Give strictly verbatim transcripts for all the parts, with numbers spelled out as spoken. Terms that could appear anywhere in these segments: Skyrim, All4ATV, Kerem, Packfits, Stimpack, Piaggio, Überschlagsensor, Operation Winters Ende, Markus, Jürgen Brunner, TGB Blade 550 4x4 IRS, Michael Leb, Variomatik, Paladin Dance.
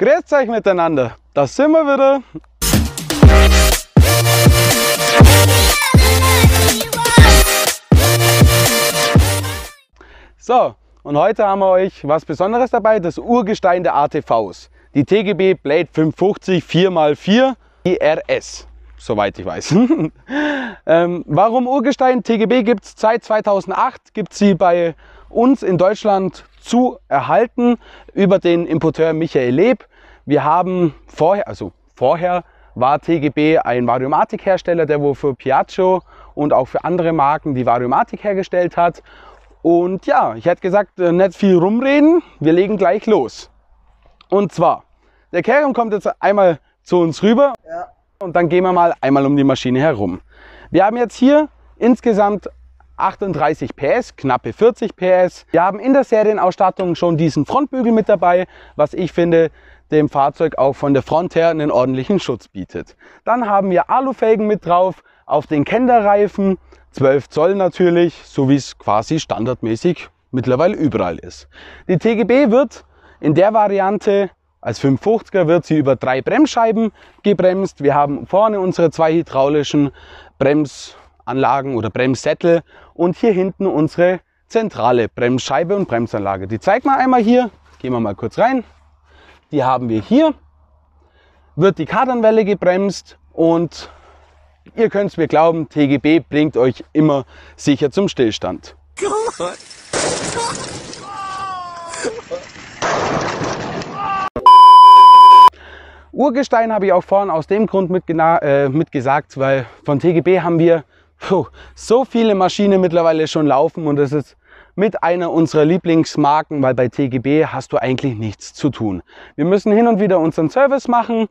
Grüßt euch miteinander, da sind wir wieder. So, und heute haben wir euch was Besonderes dabei, das Urgestein der A T Vs. Die T G B Blade fünfhundertfünfzig vier mal vier I R S, soweit ich weiß. ähm, warum Urgestein? T G B gibt es seit zweitausendacht, gibt es sie bei uns in Deutschland zu erhalten über den Importeur Michael Leb. Wir haben vorher, also vorher war T G B ein Variomatik-Hersteller, der wohl für Piaggio und auch für andere Marken die Variomatik hergestellt hat. Und ja, ich hätte gesagt, nicht viel rumreden, wir legen gleich los. Und zwar, der Kerem kommt jetzt einmal zu uns rüber, ja, und dann gehen wir mal einmal um die Maschine herum. Wir haben jetzt hier insgesamt achtunddreißig P S, knappe vierzig P S. Wir haben in der Serienausstattung schon diesen Frontbügel mit dabei, was ich finde, dem Fahrzeug auch von der Front her einen ordentlichen Schutz bietet. Dann haben wir Alufelgen mit drauf, auf den Kenderreifen, zwölf Zoll natürlich, so wie es quasi standardmäßig mittlerweile überall ist. Die T G B wird in der Variante als fünfhundertfünfziger wird sie über drei Bremsscheiben gebremst. Wir haben vorne unsere zwei hydraulischen Bremsanlagen oder Bremssättel und hier hinten unsere zentrale Bremsscheibe und Bremsanlage. Die zeigt man einmal hier. Gehen wir mal kurz rein. Die haben wir hier. Wird die Kardanwelle gebremst und ihr könnt es mir glauben, T G B bringt euch immer sicher zum Stillstand. Urgestein habe ich auch vorhin aus dem Grund mitgena- äh, mitgesagt, weil von T G B haben wir puh, so viele Maschinen mittlerweile schon laufen und das ist mit einer unserer Lieblingsmarken, weil bei T G B hast du eigentlich nichts zu tun. Wir müssen hin und wieder unseren Service machen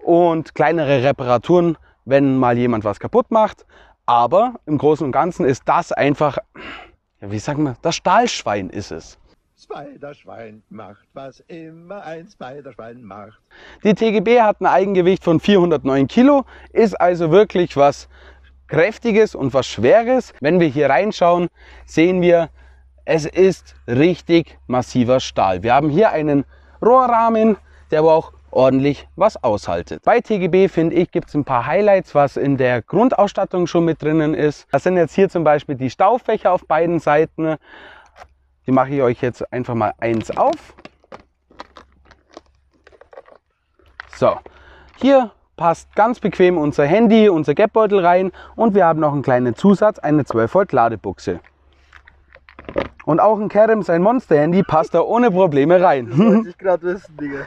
und kleinere Reparaturen, wenn mal jemand was kaputt macht, aber im Großen und Ganzen ist das einfach, ja, wie sagen wir, das Stahlschwein ist es. Spiderschwein macht, was immer ein Spiderschwein macht. Die T G B hat ein Eigengewicht von vierhundertneun Kilo, ist also wirklich was Kräftiges und was Schweres. Wenn wir hier reinschauen, sehen wir, es ist richtig massiver Stahl. Wir haben hier einen Rohrrahmen, der aber auch ordentlich was aushaltet. Bei T G B, finde ich, gibt es ein paar Highlights, was in der Grundausstattung schon mit drinnen ist. Das sind jetzt hier zum Beispiel die Staufächer auf beiden Seiten. Die mache ich euch jetzt einfach mal eins auf. So, hier passt ganz bequem unser Handy, unser Geldbeutel rein und wir haben noch einen kleinen Zusatz, eine zwölf Volt Ladebuchse. Und auch ein Kerem, sein Monster-Handy, passt da ohne Probleme rein. Das wollte ich gerade wissen, Digga.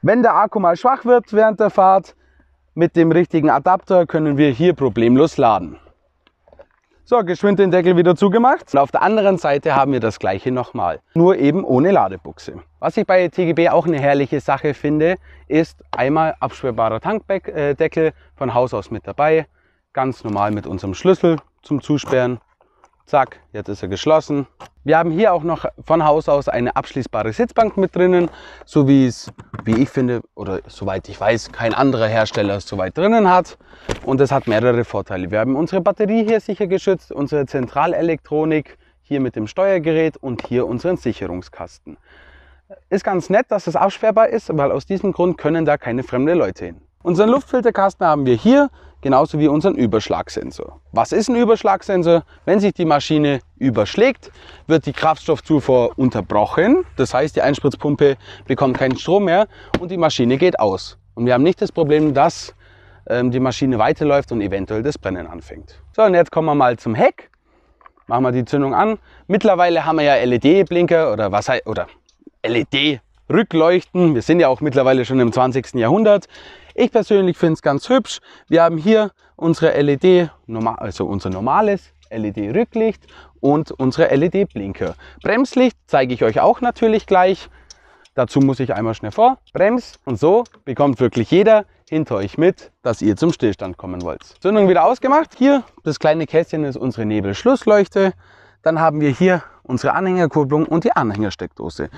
Wenn der Akku mal schwach wird während der Fahrt, mit dem richtigen Adapter können wir hier problemlos laden. So, geschwind den Deckel wieder zugemacht. Und auf der anderen Seite haben wir das gleiche nochmal, nur eben ohne Ladebuchse. Was ich bei T G B auch eine herrliche Sache finde, ist einmal abschwellbarer Tankdeckel von Haus aus mit dabei. Ganz normal mit unserem Schlüssel zum Zusperren. Zack, jetzt ist er geschlossen. Wir haben hier auch noch von Haus aus eine abschließbare Sitzbank mit drinnen, so wie es, wie ich finde, oder soweit ich weiß, kein anderer Hersteller so weit drinnen hat. Und das hat mehrere Vorteile. Wir haben unsere Batterie hier sicher geschützt, unsere Zentralelektronik, hier mit dem Steuergerät und hier unseren Sicherungskasten. Ist ganz nett, dass das absperrbar ist, weil aus diesem Grund können da keine fremden Leute hin. Unseren Luftfilterkasten haben wir hier, genauso wie unseren Überschlagsensor. Was ist ein Überschlagsensor? Wenn sich die Maschine überschlägt, wird die Kraftstoffzufuhr unterbrochen. Das heißt, die Einspritzpumpe bekommt keinen Strom mehr und die Maschine geht aus. Und wir haben nicht das Problem, dass ähm, die Maschine weiterläuft und eventuell das Brennen anfängt. So, und jetzt kommen wir mal zum Heck. Machen wir die Zündung an. Mittlerweile haben wir ja L E D-Blinker oder was heißt, oder L E D-Blinker. Rückleuchten. Wir sind ja auch mittlerweile schon im zwanzigsten Jahrhundert. Ich persönlich finde es ganz hübsch. Wir haben hier unsere L E D, also unser normales L E D-Rücklicht und unsere L E D-Blinker. Bremslicht zeige ich euch auch natürlich gleich. Dazu muss ich einmal schnell vor. Brems. Und so bekommt wirklich jeder hinter euch mit, dass ihr zum Stillstand kommen wollt. Zündung wieder ausgemacht. Hier das kleine Kästchen ist unsere Nebelschlussleuchte. Dann haben wir hier unsere Anhängerkupplung und die Anhängersteckdose.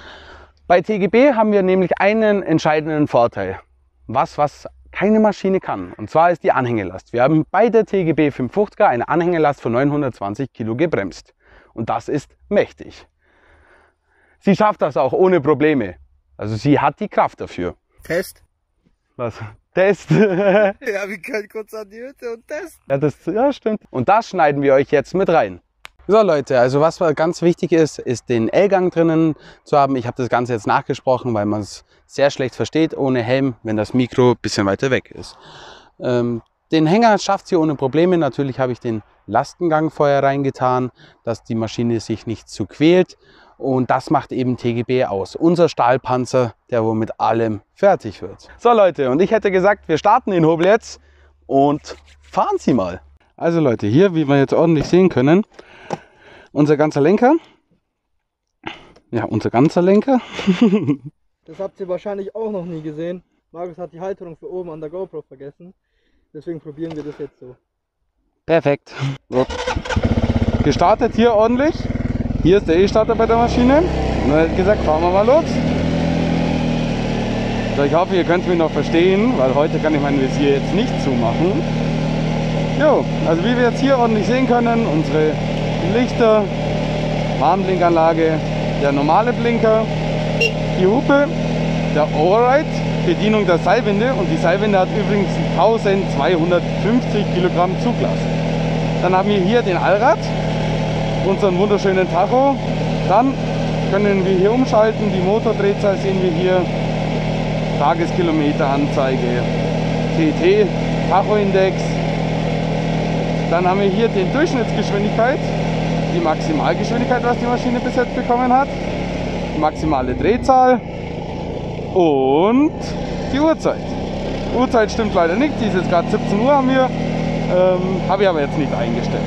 Bei T G B haben wir nämlich einen entscheidenden Vorteil, was, was keine Maschine kann, und zwar ist die Anhängelast. Wir haben bei der T G B fünfhundertfünfziger eine Anhängelast von neunhundertzwanzig Kilo gebremst und das ist mächtig. Sie schafft das auch ohne Probleme, also sie hat die Kraft dafür. Test? Was? Test. Ja, wir können kurz an die Hütte und testen. Ja, das, ja, stimmt. Und das schneiden wir euch jetzt mit rein. So Leute, also was ganz wichtig ist, ist den L-Gang drinnen zu haben. Ich habe das Ganze jetzt nachgesprochen, weil man es sehr schlecht versteht ohne Helm, wenn das Mikro ein bisschen weiter weg ist. Ähm, den Hänger schafft sie ohne Probleme. Natürlich habe ich den Lastengang vorher reingetan, dass die Maschine sich nicht zu quält. Und das macht eben T G B aus. Unser Stahlpanzer, der wo mit allem fertig wird. So Leute, und ich hätte gesagt, wir starten den Hobel jetzt und fahren sie mal. Also Leute, hier, wie wir jetzt ordentlich sehen können, unser ganzer Lenker. Ja, unser ganzer Lenker. Das habt ihr wahrscheinlich auch noch nie gesehen. Markus hat die Halterung für oben an der GoPro vergessen. Deswegen probieren wir das jetzt so. Perfekt. So. Gestartet hier ordentlich. Hier ist der E-Starter bei der Maschine. Und er hat gesagt, fahren wir mal los. So, ich hoffe, ihr könnt mich noch verstehen, weil heute kann ich mein Visier jetzt nicht zumachen. Jo, also wie wir jetzt hier ordentlich sehen können, unsere Lichter, Warnblinkanlage, der normale Blinker, die Hupe, der Override, Bedienung der Seilwinde, und die Seilwinde hat übrigens eintausendzweihundertfünfzig Kilogramm Zuglast. Dann haben wir hier den Allrad, unseren wunderschönen Tacho. Dann können wir hier umschalten, die Motordrehzahl sehen wir hier, Tageskilometeranzeige, T T, Tachoindex. Dann haben wir hier den Durchschnittsgeschwindigkeit, die Maximalgeschwindigkeit, was die Maschine bis jetzt bekommen hat, die maximale Drehzahl und die Uhrzeit. Die Uhrzeit stimmt leider nicht, die ist jetzt gerade siebzehn Uhr haben wir, ähm, habe ich aber jetzt nicht eingestellt.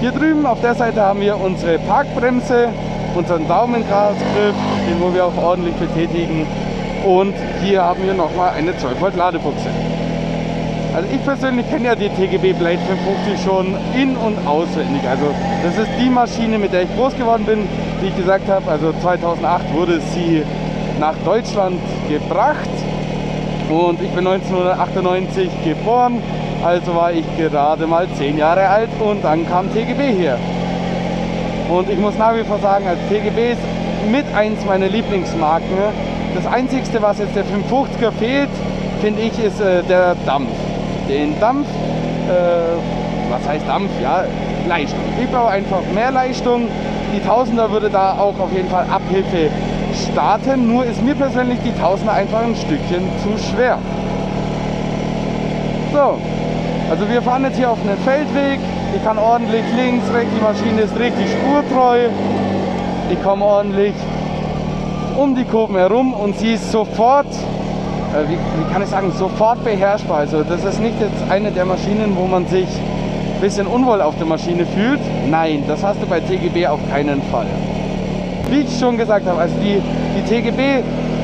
Hier drüben auf der Seite haben wir unsere Parkbremse, unseren Daumengrasgriff, den wo wir auch ordentlich betätigen, und hier haben wir nochmal eine zwölf Volt Ladebuchse. Also ich persönlich kenne ja die T G B Blade fünfhundertfünfzig schon in- und auswendig. Also das ist die Maschine, mit der ich groß geworden bin, wie ich gesagt habe. Also zweitausendacht wurde sie nach Deutschland gebracht und ich bin neunzehnhundertachtundneunzig geboren. Also war ich gerade mal zehn Jahre alt und dann kam T G B hier. Und ich muss nach wie vor sagen, als T G B ist mit eins meiner Lieblingsmarken. Das einzigste, was jetzt der fünfhundertfünfziger fehlt, finde ich, ist äh, der Dampf. Den Dampf, äh, was heißt Dampf, ja, Leistung. Ich brauche einfach mehr Leistung. Die Tausender würde da auch auf jeden Fall Abhilfe starten, nur ist mir persönlich die Tausender einfach ein Stückchen zu schwer. So, also wir fahren jetzt hier auf einen Feldweg, ich kann ordentlich links, rechts, die Maschine ist richtig spurtreu, ich komme ordentlich um die Kurven herum und sie ist sofort, Wie, wie kann ich sagen, sofort beherrschbar. Also das ist nicht jetzt eine der Maschinen, wo man sich ein bisschen unwohl auf der Maschine fühlt. Nein, das hast du bei T G B auf keinen Fall. Wie ich schon gesagt habe, also die, die T G B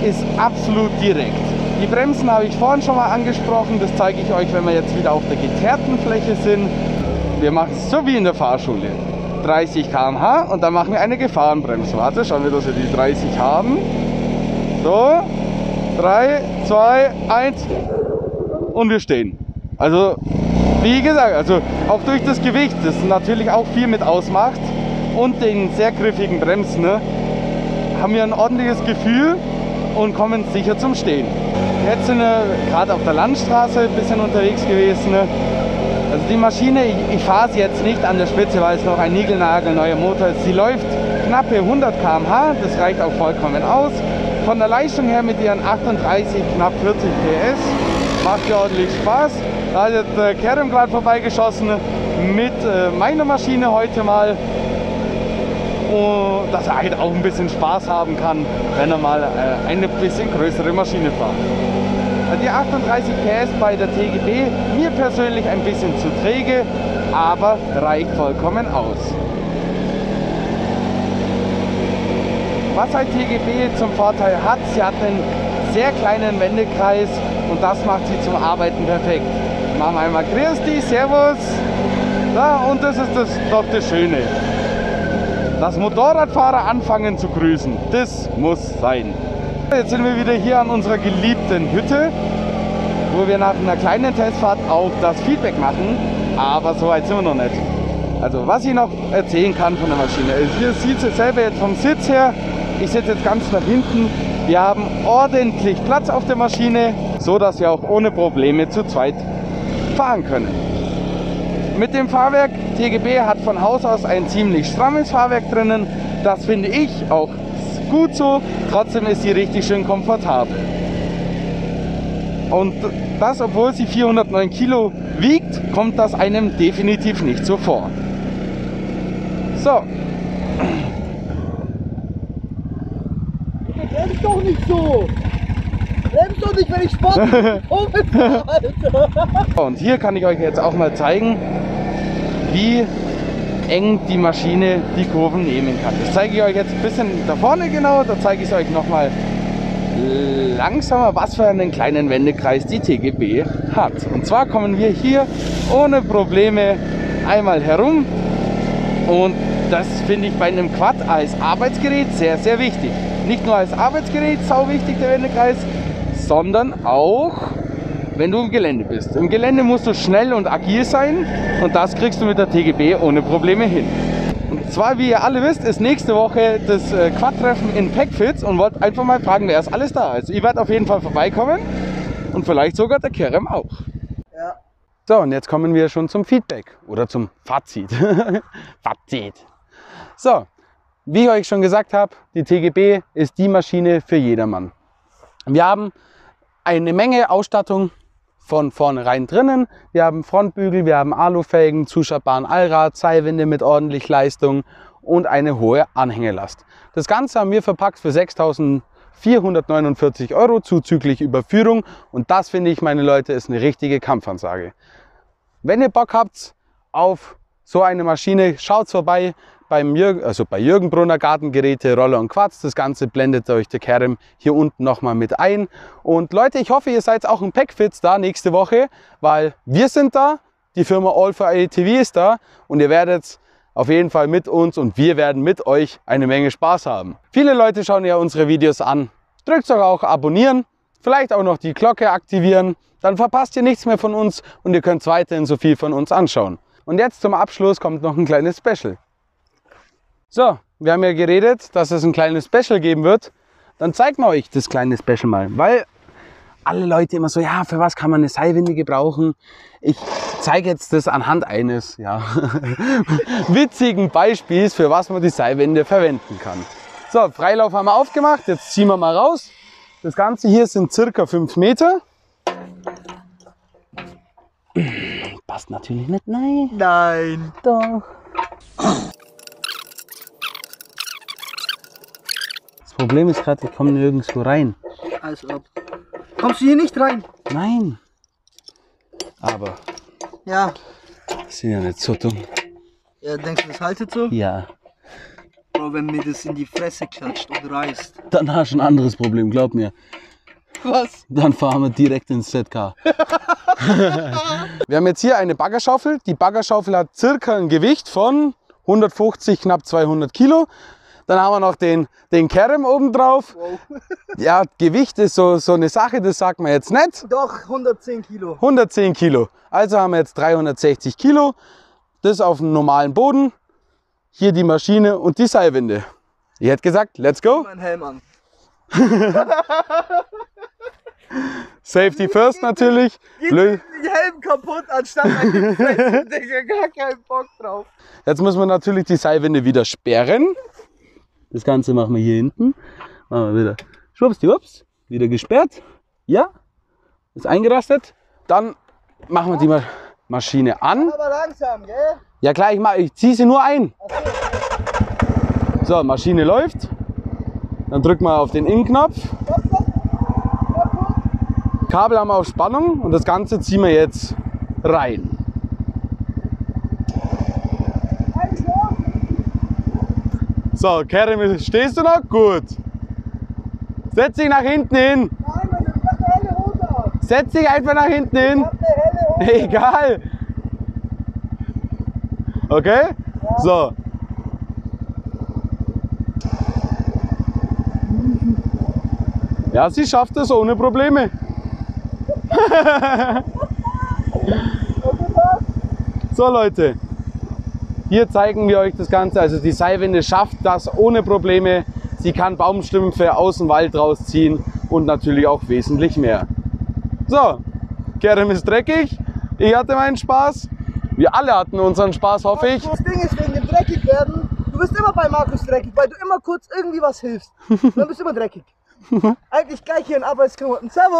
ist absolut direkt. Die Bremsen habe ich vorhin schon mal angesprochen. Das zeige ich euch, wenn wir jetzt wieder auf der geteerten Fläche sind. Wir machen es so wie in der Fahrschule. dreißig Kilometer pro Stunde und dann machen wir eine Gefahrenbremse. Warte, schauen wir, dass wir die dreißig haben. So. drei, zwei, eins und wir stehen. Also wie gesagt, also auch durch das Gewicht, das natürlich auch viel mit ausmacht, und den sehr griffigen Bremsen, ne, haben wir ein ordentliches Gefühl und kommen sicher zum Stehen. Jetzt sind wir gerade auf der Landstraße ein bisschen unterwegs gewesen. Ne. Also die Maschine, ich, ich fahre sie jetzt nicht an der Spitze, weil es noch ein Nigelnagel neuer Motor ist. Sie läuft knappe hundert Kilometer pro Stunde, das reicht auch vollkommen aus. Von der Leistung her mit ihren achtunddreißig, knapp vierzig P S, macht ja ordentlich Spaß. Da hat jetzt äh, Kerem gerade vorbeigeschossen mit äh, meiner Maschine heute mal. Und dass er halt auch ein bisschen Spaß haben kann, wenn er mal äh, eine bisschen größere Maschine fährt. Die achtunddreißig P S bei der T G B, mir persönlich ein bisschen zu träge, aber reicht vollkommen aus. Was halt T G B zum Vorteil hat, sie hat einen sehr kleinen Wendekreis und das macht sie zum Arbeiten perfekt. Machen wir einmal Christi, Servus, ja, und das ist das, doch das Schöne. Dass Motorradfahrer anfangen zu grüßen, das muss sein. Jetzt sind wir wieder hier an unserer geliebten Hütte, wo wir nach einer kleinen Testfahrt auch das Feedback machen, aber so weit sind wir noch nicht. Also was ich noch erzählen kann von der Maschine, hier sieht es selber jetzt vom Sitz her, ich sitze jetzt ganz nach hinten, Wir haben ordentlich Platz auf der Maschine, so dass wir auch ohne Probleme zu zweit fahren können. Mit dem Fahrwerk, T G B hat von Haus aus ein ziemlich strammes Fahrwerk drinnen. Das finde ich auch gut so, trotzdem ist sie richtig schön komfortabel. Und das, obwohl sie vierhundertneun Kilo wiegt, kommt das einem definitiv nicht so vor. So. Ich bremse doch nicht so! Bremse doch nicht, wenn ich Sport mache, Alter! Und hier kann ich euch jetzt auch mal zeigen, wie eng die Maschine die Kurven nehmen kann. Das zeige ich euch jetzt ein bisschen da vorne genau, da zeige ich es euch nochmal langsamer, was für einen kleinen Wendekreis die T G B hat. Und zwar kommen wir hier ohne Probleme einmal herum und das finde ich bei einem Quad als Arbeitsgerät sehr, sehr wichtig. Nicht nur als Arbeitsgerät sau wichtig der Wendekreis, sondern auch wenn du im Gelände bist. Im Gelände musst du schnell und agil sein und das kriegst du mit der T G B ohne Probleme hin. Und zwar, wie ihr alle wisst, ist nächste Woche das Quad-Treffen in Packfits und wollt einfach mal fragen, wer ist alles da. Also ihr werdet auf jeden Fall vorbeikommen und vielleicht sogar der Kerem auch. Ja. So, und jetzt kommen wir schon zum Feedback oder zum Fazit. Fazit. So, wie ich euch schon gesagt habe, die T G B ist die Maschine für jedermann. Wir haben eine Menge Ausstattung von vornherein drinnen. Wir haben Frontbügel, wir haben Alufelgen, zuschraubaren Allrad, Seilwinde mit ordentlich Leistung und eine hohe Anhängelast. Das Ganze haben wir verpackt für sechstausendvierhundertneunundvierzig Euro zuzüglich Überführung und das finde ich, meine Leute, ist eine richtige Kampfansage. Wenn ihr Bock habt auf so eine Maschine, schaut vorbei beim Jürgen, also bei Jürgen Brunner Gartengeräte, Roller und Quads. Das Ganze blendet euch der Kerem hier unten nochmal mit ein. Und Leute, ich hoffe, ihr seid auch in Packfits da nächste Woche, weil wir sind da, die Firma All for A T V ist da und ihr werdet auf jeden Fall mit uns und wir werden mit euch eine Menge Spaß haben. Viele Leute schauen ja unsere Videos an. Drückt doch auch abonnieren, vielleicht auch noch die Glocke aktivieren. Dann verpasst ihr nichts mehr von uns und ihr könnt weiterhin so viel von uns anschauen. Und jetzt zum Abschluss kommt noch ein kleines Special. So, wir haben ja geredet, dass es ein kleines Special geben wird. Dann zeigen wir euch das kleine Special mal, weil alle Leute immer so, ja, für was kann man eine Seilwinde gebrauchen? Ich zeige jetzt das anhand eines, ja, witzigen Beispiels, für was man die Seilwinde verwenden kann. So, Freilauf haben wir aufgemacht, jetzt ziehen wir mal raus. Das Ganze hier sind circa fünf Meter. Passt natürlich nicht, nein. Nein. Doch. Das Problem ist gerade, ich komme nirgendwo rein. Als ob. Kommst du hier nicht rein? Nein. Aber. Ja. Das sind ja nicht so dumm. Ja, denkst du, das haltet so? Ja. Bro, wenn mir das in die Fresse klatscht und reißt. Dann hast du ein anderes Problem, glaub mir. Was? Dann fahren wir direkt ins Z K. Wir haben jetzt hier eine Baggerschaufel. Die Baggerschaufel hat circa ein Gewicht von hundertfünfzig, knapp zweihundert Kilo. Dann haben wir noch den, den Kerem oben drauf. Wow. Ja, Gewicht ist so, so eine Sache, das sagt man jetzt nicht. Doch, hundertzehn Kilo. hundertzehn Kilo. Also haben wir jetzt dreihundertsechzig Kilo. Das auf dem normalen Boden. Hier die Maschine und die Seilwinde. Ich hätte gesagt, let's go. Mein Helm an. Safety first natürlich. Geht Blöd. Den Helm kaputt, anstatt an die Fresse, Digga, gar keinen Bock drauf. Jetzt müssen wir natürlich die Seilwinde wieder sperren. Das Ganze machen wir hier hinten. Machen wir wieder schwuppsdiwupps. Wieder gesperrt. Ja. Ist eingerastet. Dann machen wir die Ma Maschine an. Aber langsam, gell? Ja klar, ich, ich ziehe sie nur ein. So, Maschine läuft. Dann drücken wir auf den Innenknopf. Kabel haben wir auf Spannung und das Ganze ziehen wir jetzt rein. So, Kerem, stehst du noch? Gut. Setz dich nach hinten hin. Nein, man, ich hab eine helle Hose auf. Setz dich einfach nach hinten hin. Ich hab eine helle Hose. Egal. Okay? Ja. So. Ja, sie schafft es ohne Probleme. So, Leute. Hier zeigen wir euch das Ganze, also die Seilwinde schafft das ohne Probleme. Sie kann Baumstümpfe aus dem Wald rausziehen und natürlich auch wesentlich mehr. So, Kerem ist dreckig. Ich hatte meinen Spaß. Wir alle hatten unseren Spaß, hoffe ich. Das Ding ist, wegen dem Dreckigwerden, du bist immer bei Markus dreckig, weil du immer kurz irgendwie was hilfst. Dann bist du immer dreckig. Eigentlich gleich hier in Arbeitsklamotten. Servus!